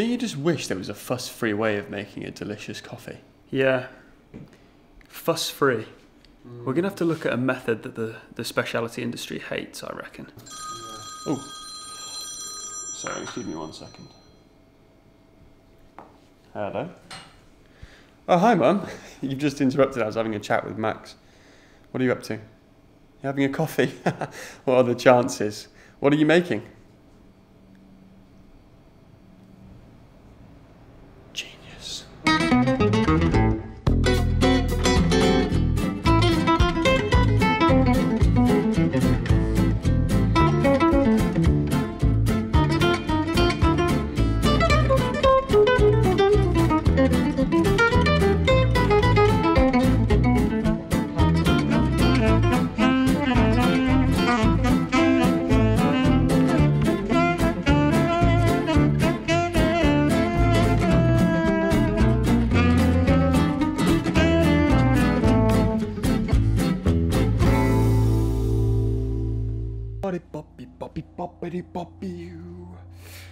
Don't you just wish there was a fuss-free way of making a delicious coffee? Yeah. Fuss-free. Mm. We're going to have to look at a method that the specialty industry hates, I reckon. Yeah. Oh. Sorry, excuse me one second. Hello. Oh, hi, Mum. You've just interrupted. I was having a chat with Max. What are you up to? You're having a coffee? What are the chances? What are you making?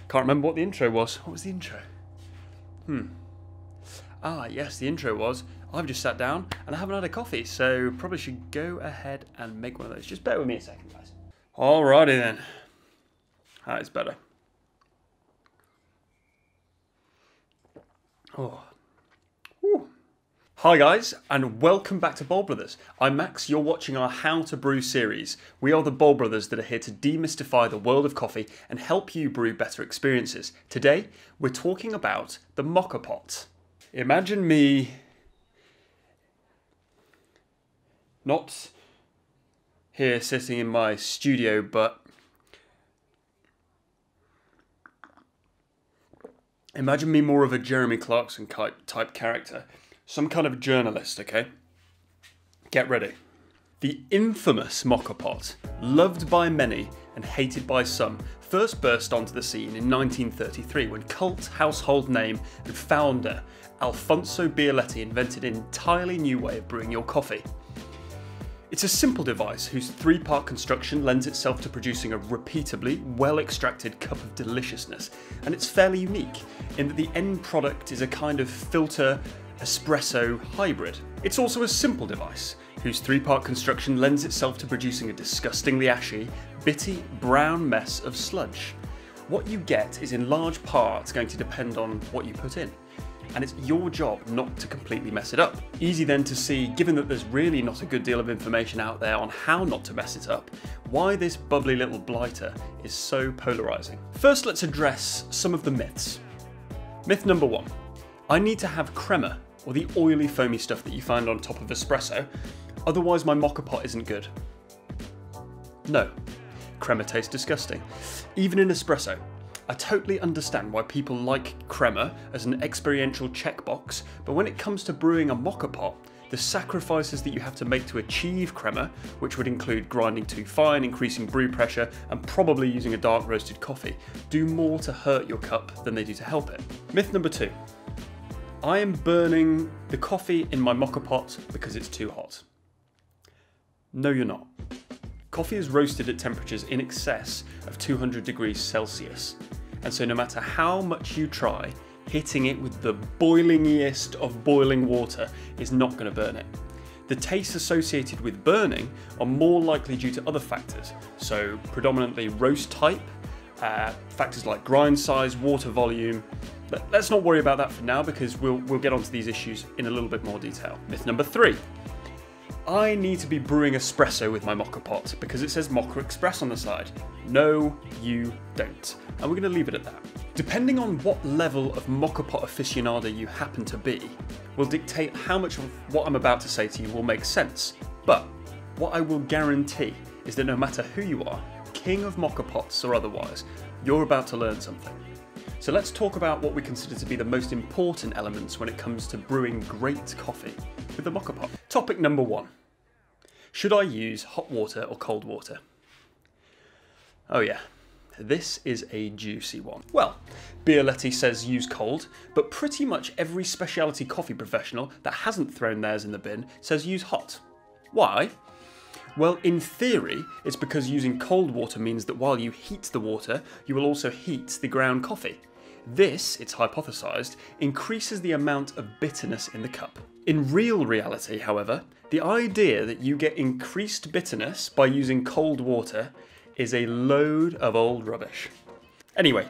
Can't remember what the intro was. What was the intro? Ah, yes, the intro was, I've just sat down and I haven't had a coffee, so probably should go ahead and make one of those. Just bear with me a second, guys. Alrighty then. That is better. Oh. Whew. Hi guys, and welcome back to Bould Brothers. I'm Max, you're watching our How to Brew series. We are the Bould Brothers that are here to demystify the world of coffee and help you brew better experiences. Today, we're talking about the Moka pot. Imagine me... not here sitting in my studio, but... imagine me more of a Jeremy Clarkson type character. Some kind of journalist, okay? Get ready. The infamous Moka pot, loved by many and hated by some, first burst onto the scene in 1933 when cult household name and founder Alfonso Bialetti invented an entirely new way of brewing your coffee. It's a simple device whose three-part construction lends itself to producing a repeatably well-extracted cup of deliciousness, and it's fairly unique in that the end product is a kind of filter espresso hybrid. It's also a simple device whose three-part construction lends itself to producing a disgustingly ashy, bitty, brown mess of sludge. What you get is in large part going to depend on what you put in, and it's your job not to completely mess it up. Easy then to see, given that there's really not a good deal of information out there on how not to mess it up, why this bubbly little blighter is so polarizing. First, let's address some of the myths. Myth number one, I need to have crema, or the oily foamy stuff that you find on top of espresso, otherwise my Moka pot isn't good. No, crema tastes disgusting, even in espresso. I totally understand why people like crema as an experiential checkbox, but when it comes to brewing a Moka pot, the sacrifices that you have to make to achieve crema, which would include grinding too fine, increasing brew pressure, and probably using a dark roasted coffee, do more to hurt your cup than they do to help it. Myth number two. I am burning the coffee in my Moka pot because it's too hot. No, you're not. Coffee is roasted at temperatures in excess of 200 degrees Celsius. And so no matter how much you try, hitting it with the boilingiest of boiling water is not going to burn it. The tastes associated with burning are more likely due to other factors. So predominantly roast type, factors like grind size, water volume. Let's not worry about that for now because we'll get onto these issues in a little bit more detail. Myth number three. I need to be brewing espresso with my Moka pot because it says Moka Express on the side. No, you don't. And we're going to leave it at that. Depending on what level of Moka pot aficionado you happen to be will dictate how much of what I'm about to say to you will make sense. But what I will guarantee is that no matter who you are, king of Moka pots or otherwise, you're about to learn something. So let's talk about what we consider to be the most important elements when it comes to brewing great coffee with the Moka pot. Topic number one. Should I use hot water or cold water? Oh yeah, this is a juicy one. Well, Bialetti says use cold, but pretty much every specialty coffee professional that hasn't thrown theirs in the bin says use hot. Why? Well, in theory, it's because using cold water means that while you heat the water, you will also heat the ground coffee. This, it's hypothesised, increases the amount of bitterness in the cup. In real reality, however, the idea that you get increased bitterness by using cold water is a load of old rubbish. Anyway,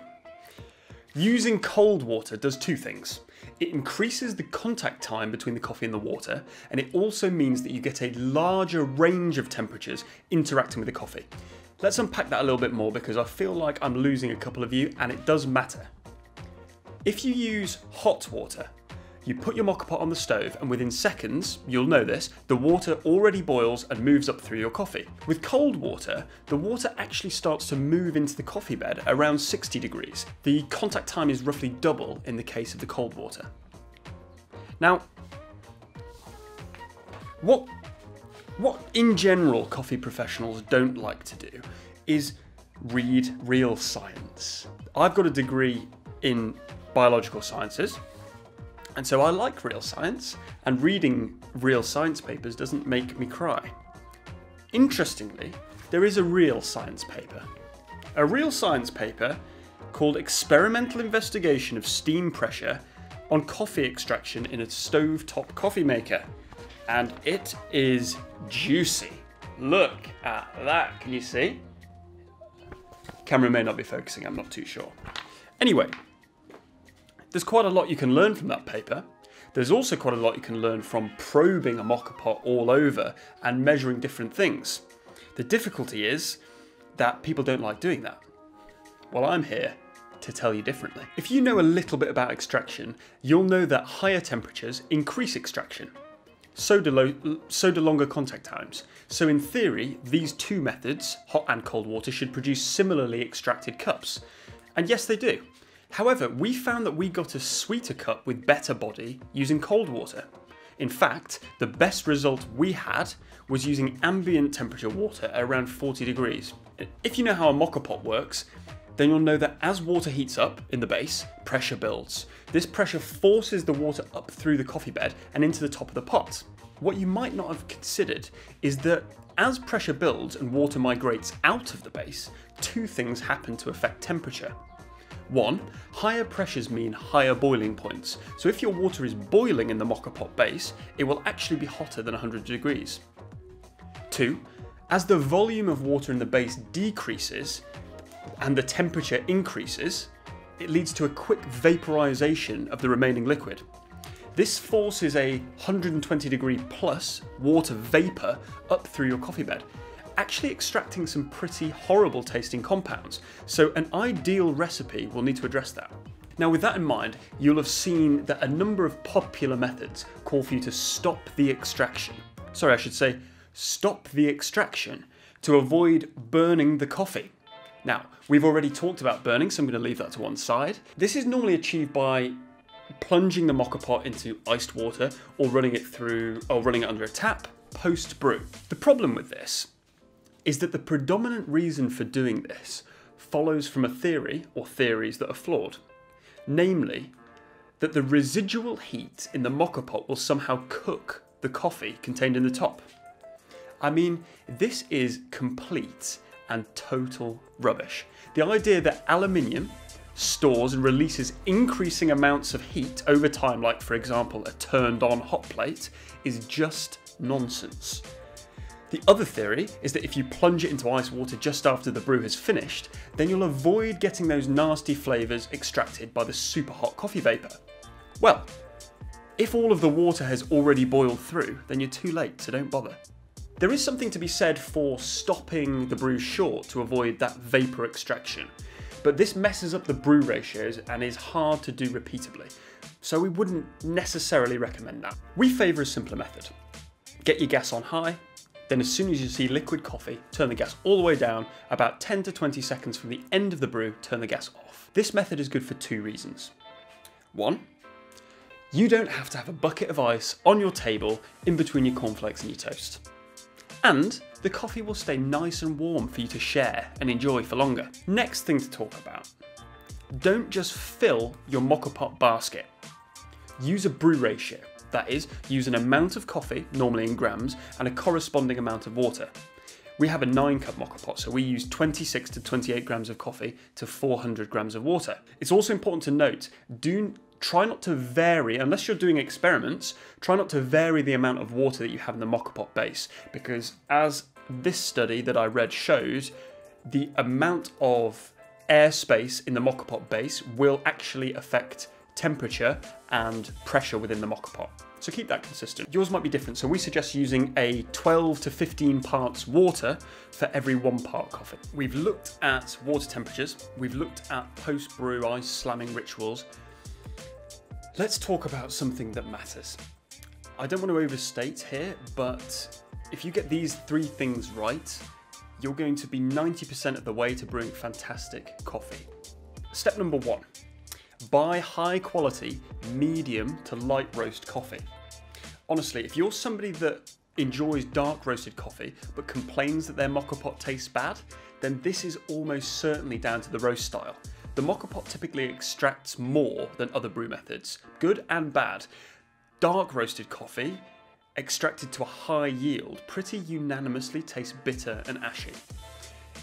using cold water does two things. It increases the contact time between the coffee and the water, and it also means that you get a larger range of temperatures interacting with the coffee. Let's unpack that a little bit more because I feel like I'm losing a couple of you, and it does matter. If you use hot water, you put your Moka pot on the stove and within seconds, you'll know this, the water already boils and moves up through your coffee. With cold water, the water actually starts to move into the coffee bed around 60 degrees. The contact time is roughly double in the case of the cold water. Now, what in general coffee professionals don't like to do is read real science. I've got a degree in biological sciences, and so I like real science, and reading real science papers doesn't make me cry. Interestingly, there is a real science paper. A real science paper called Experimental Investigation of Steam Pressure on Coffee Extraction in a Stovetop Coffee Maker. And it is juicy. Look at that, can you see? Camera may not be focusing, I'm not too sure. Anyway, there's quite a lot you can learn from that paper. There's also quite a lot you can learn from probing a Moka pot all over and measuring different things. The difficulty is that people don't like doing that. Well, I'm here to tell you differently. If you know a little bit about extraction, you'll know that higher temperatures increase extraction. So do longer contact times. So in theory, these two methods, hot and cold water, should produce similarly extracted cups. And yes, they do. However, we found that we got a sweeter cup with better body using cold water. In fact, the best result we had was using ambient temperature water at around 40 degrees. If you know how a Moka pot works, then you'll know that as water heats up in the base, pressure builds. This pressure forces the water up through the coffee bed and into the top of the pot. What you might not have considered is that as pressure builds and water migrates out of the base, two things happen to affect temperature. One, higher pressures mean higher boiling points. So if your water is boiling in the Moka pot base, it will actually be hotter than 100 degrees. Two, as the volume of water in the base decreases and the temperature increases, it leads to a quick vaporization of the remaining liquid. This forces a 120 degree plus water vapor up through your coffee bed, actually extracting some pretty horrible tasting compounds, so an ideal recipe will need to address that. Now with that in mind, you'll have seen that a number of popular methods call for you to stop the extraction. Sorry, I should say stop the extraction to avoid burning the coffee. Now, we've already talked about burning, so I'm going to leave that to one side. This is normally achieved by plunging the Moka pot into iced water or running it under a tap post-brew. The problem with this is that the predominant reason for doing this follows from a theory or theories that are flawed. Namely, that the residual heat in the Moka pot will somehow cook the coffee contained in the top. I mean, this is complete and total rubbish. The idea that aluminium stores and releases increasing amounts of heat over time, like for example a turned on hot plate, is just nonsense. The other theory is that if you plunge it into ice water just after the brew has finished, then you'll avoid getting those nasty flavours extracted by the super hot coffee vapour. Well, if all of the water has already boiled through, then you're too late, so don't bother. There is something to be said for stopping the brew short to avoid that vapour extraction, but this messes up the brew ratios and is hard to do repeatably, so we wouldn't necessarily recommend that. We favour a simpler method. Get your gas on high, then as soon as you see liquid coffee, turn the gas all the way down. About 10 to 20 seconds from the end of the brew, turn the gas off. This method is good for two reasons. One, you don't have to have a bucket of ice on your table in between your cornflakes and your toast. And the coffee will stay nice and warm for you to share and enjoy for longer. Next thing to talk about, don't just fill your Moka pot basket. Use a brew ratio. That is, use an amount of coffee, normally in grams, and a corresponding amount of water. We have a 9-cup Moka pot, so we use 26 to 28 grams of coffee to 400 grams of water. It's also important to note, try not to vary, unless you're doing experiments, try not to vary the amount of water that you have in the Moka pot base, because as this study that I read shows, the amount of airspace in the Moka pot base will actually affect temperature and pressure within the Moka pot. So keep that consistent. Yours might be different, so we suggest using a 12 to 15 parts water for every 1 part coffee. We've looked at water temperatures, we've looked at post-brew ice slamming rituals. Let's talk about something that matters. I don't want to overstate here, but if you get these 3 things right, you're going to be 90% of the way to brewing fantastic coffee. Step number 1. Buy high quality, medium to light roast coffee. Honestly, if you're somebody that enjoys dark roasted coffee but complains that their Moka pot tastes bad, then this is almost certainly down to the roast style. The Moka pot typically extracts more than other brew methods, good and bad. Dark roasted coffee, extracted to a high yield, pretty unanimously tastes bitter and ashy.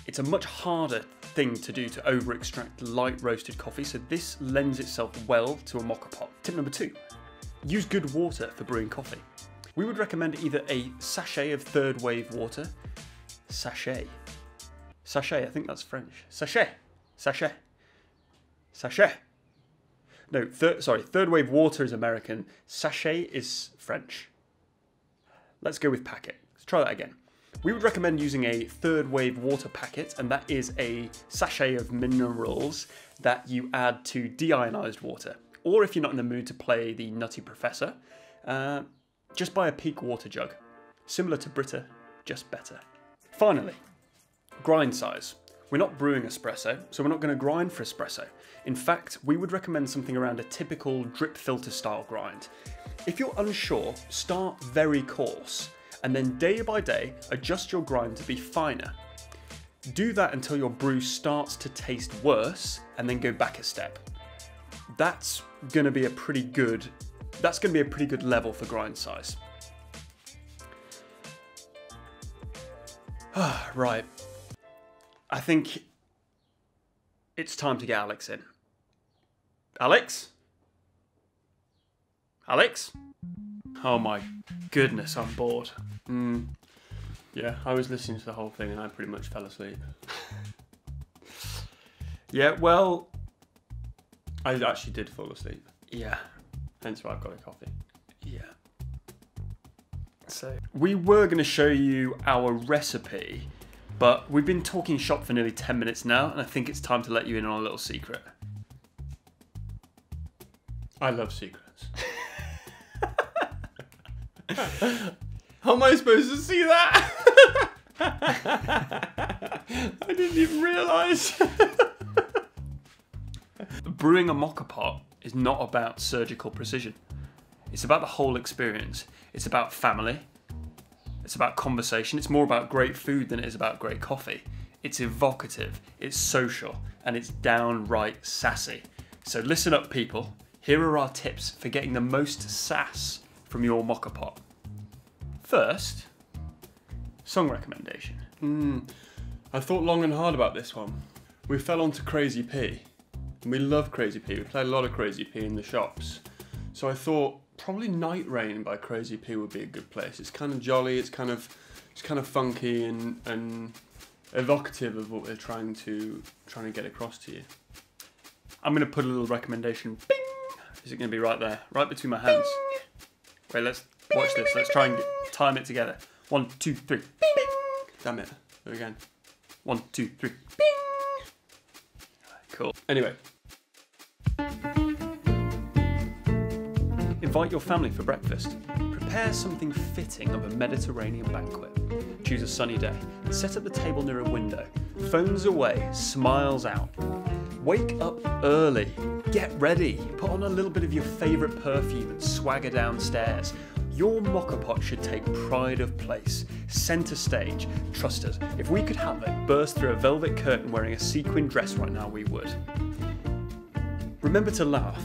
It's a much harder thing to do to over-extract light roasted coffee, so this lends itself well to a Moka pot. Tip number 2, use good water for brewing coffee. We would recommend either a sachet of third wave water, sachet, I think that's French, sachet. No, third wave water is American, sachet is French. Let's go with packet, let's try that again. We would recommend using a third wave water packet, and that is a sachet of minerals that you add to deionized water. Or if you're not in the mood to play the nutty professor, just buy a peak water jug. Similar to Brita, just better. Finally, grind size. We're not brewing espresso, so we're not going to grind for espresso. In fact, we would recommend something around a typical drip filter style grind. If you're unsure, start very coarse, and then day by day, adjust your grind to be finer. Do that until your brew starts to taste worse, and then go back a step. That's gonna be a pretty good level for grind size. Right, I think it's time to get Alex in. Alex? Alex? Oh my goodness, I'm bored. Yeah, I was listening to the whole thing and I pretty much fell asleep. Yeah, well, I actually did fall asleep. Yeah. Hence why I've got a coffee. Yeah. So, we were going to show you our recipe, but we've been talking shop for nearly 10 minutes now, and I think it's time to let you in on a little secret. I love secrets. How am I supposed to see that? I didn't even realise. Brewing a Moka pot is not about surgical precision. It's about the whole experience. It's about family. It's about conversation. It's more about great food than it is about great coffee. It's evocative, it's social, and it's downright sassy. So listen up, people. Here are our tips for getting the most sass from your Moka pot. First, song recommendation. I thought long and hard about this one. We fell onto Crazy P, and we love Crazy P. We play a lot of Crazy P in the shops. So I thought probably Night Rain by Crazy P would be a good place. It's kind of jolly, it's kind of funky and evocative of what we're trying to get across to you. I'm gonna put a little recommendation. Bing! Is it gonna be right there, right between my hands? Bing! Wait, let's watch this. Let's try and time it together. 1, 2, 3. Bing. Damn it. There we go. 1, 2, 3. Bing. Cool. Anyway. Invite your family for breakfast. Prepare something fitting of a Mediterranean banquet. Choose a sunny day and set up the table near a window. Phones away, smiles out. Wake up early, get ready, put on a little bit of your favourite perfume and swagger downstairs. Your Moka pot should take pride of place, centre stage. Trust us, if we could have it burst through a velvet curtain wearing a sequin dress right now, we would. Remember to laugh.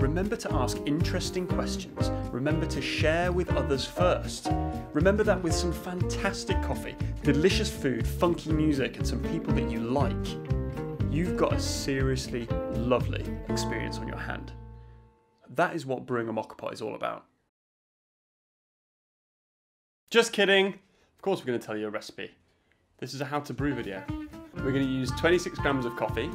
Remember to ask interesting questions. Remember to share with others first. Remember that with some fantastic coffee, delicious food, funky music, and some people that you like, you've got a seriously lovely experience on your hand. That is what brewing a Moka pot is all about. Just kidding! Of course we're going to tell you a recipe. This is a how to brew video. We're going to use 26 grams of coffee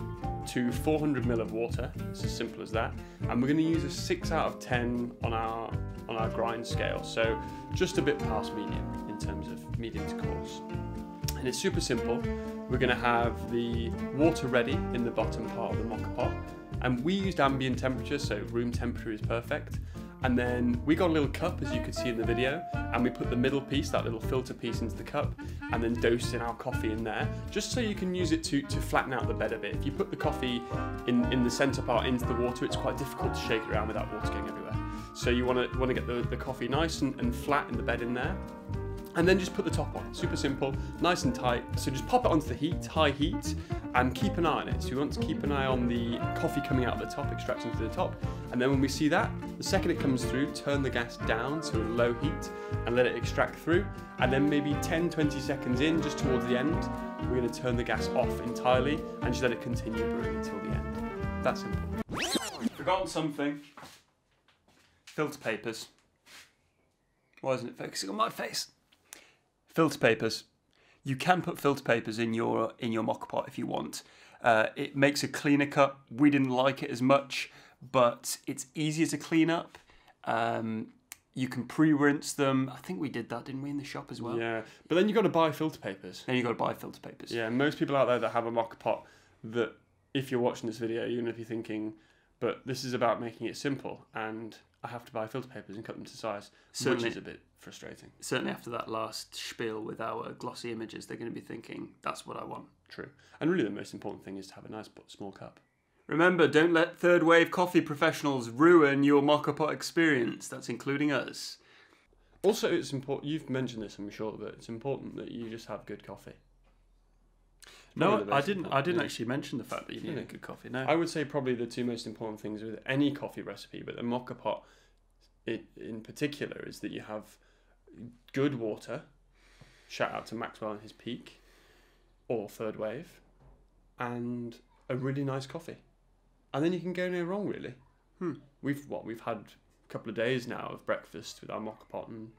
to 400 ml of water. It's as simple as that. And we're going to use a 6/10 on our grind scale. So just a bit past medium in terms of medium to coarse. And it's super simple. We're going to have the water ready in the bottom part of the Moka pot. And we used ambient temperature, so room temperature is perfect. And then we got a little cup, as you could see in the video, and we put the middle piece, that little filter piece, into the cup, and then dosed in our coffee in there, just so you can use it to flatten out the bed a bit. If you put the coffee in the centre part into the water, it's quite difficult to shake it around without water going everywhere. So you want to get the coffee nice and flat in the bed in there, and then just put the top on. Super simple, nice and tight. So just pop it onto the heat, high heat, and keep an eye on it. So you want to keep an eye on the coffee coming out of the top, extracting to the top, and then when we see that, the second it comes through, turn the gas down to a low heat and let it extract through, and then maybe 10-20 seconds in, just towards the end, we're gonna turn the gas off entirely and just let it continue brewing until the end. That's simple. Forgotten something. Filter papers. Why isn't it focusing on my face? Filter papers. You can put filter papers in your Moka pot if you want. It makes a cleaner cup. We didn't like it as much, but it's easier to clean up. You can pre-rinse them. I think we did that, didn't we, in the shop as well? Yeah, but then you've got to buy filter papers. Then you've got to buy filter papers. Yeah, most people out there that have a Moka pot, that if you're watching this video, you're going to be thinking, but this is about making it simple, and I have to buy filter papers and cut them to size, certainly, which is a bit frustrating. Certainly after that last spiel with our glossy images, they're going to be thinking, that's what I want. True. And really the most important thing is to have a nice but small cup. Remember, don't let third wave coffee professionals ruin your Moka pot experience. That's including us. Also, it's important, you've mentioned this, I'm sure, but it's important that you just have good coffee. No, I didn't actually mention the fact that you need a good coffee. No, I would say probably the two most important things with any coffee recipe, but the Moka pot in particular, is that you have good water. Shout out to Maxwell and his Peak, or Third Wave, and a really nice coffee, and then you can go no wrong really. We've had a couple of days now of breakfast with our Moka pot, and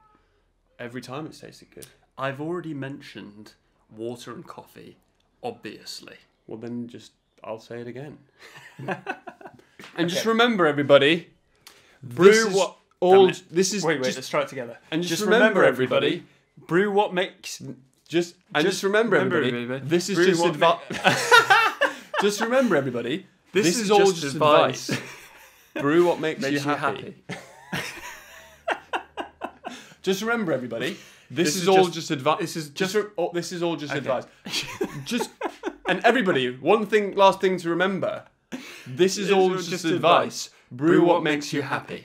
every time it's tasted good. I've already mentioned water and coffee. Obviously. Well, then just, I'll say it again. And just remember, everybody, brew what... Wait, let's try it together. And just remember, everybody, brew what makes... This is just advice. Just remember, everybody, this is all just advice. Brew what makes you happy. Just remember, everybody, this is all just advice. This is all just advice. Just, and everybody, last thing to remember, this is all just advice. Brew what makes you happy.